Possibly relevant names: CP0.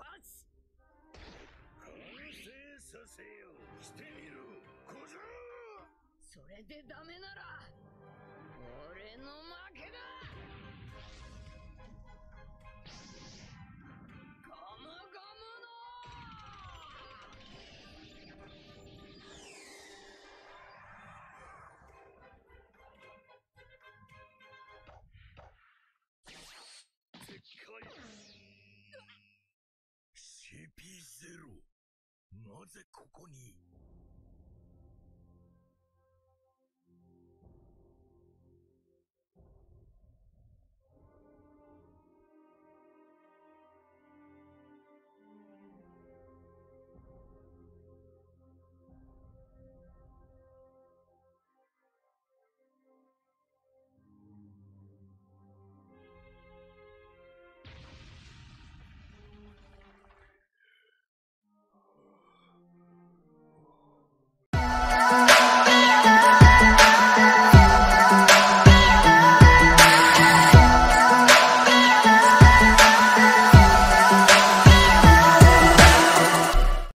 パス。完成させよう。してみろ、小僧。それでダメなら俺の負けだ。ゴムゴムの絶海 CP0 なぜここに